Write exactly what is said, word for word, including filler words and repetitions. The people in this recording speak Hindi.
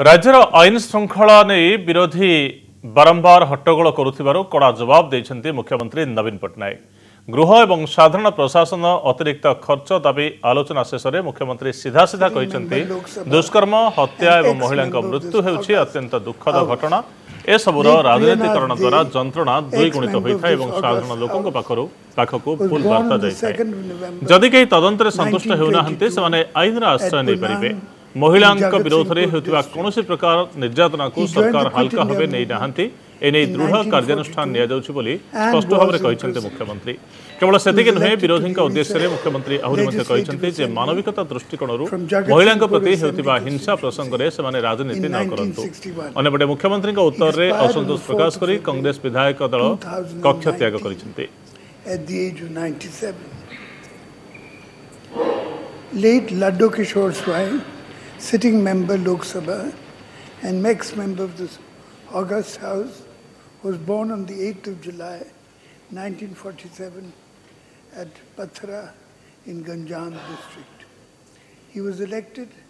राज्यर आईन श्रृंखला नहीं विरोधी बारंबार हट्टगोल करुथिबारु कड़ा जवाब देछन्ति मुख्यमंत्री नवीन पट्टनायक। गृह एवं साधारण प्रशासन अतिरिक्त खर्च दाबी आलोचना शेष में मुख्यमंत्री सीधा सीधा कहिसेन्ति दुष्कर्म हत्या एवं महिलांक मृत्यु हेउछि अत्यंत दुखद घटना। एसबूर राजनीतिकरण द्वारा जंत्रणा द्विगुणित होता है और साधारण लोकों पाखु पाखकू भूल बार्ता जाए। जदि कहीं तदंतर संतुष्ट होने आईनर आश्रय नहीं पारे। महिलांक विरोध में होता कौन प्रकार निर्यातना को सरकार हल्का भाव नहीं नहांती एने दृढ़ कार्यानुष्ठान स्पष्ट भाव में मुख्यमंत्री केवल से नुहे विरोधी उद्देश्य में मुख्यमंत्री आहरी मानविकता दृष्टिकोण महिला प्रति होता हिंसा प्रसंग में से राजनीति न करते। मुख्यमंत्री उत्तर में असंतोष प्रकाश कर कांग्रेस विधायक दल कक्ष त्याग कर sitting member Lok Sabha and next member of this august house, was born on the eighth of July nineteen forty-seven at Pathra in Ganjam district. He was elected